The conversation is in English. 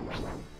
Wow.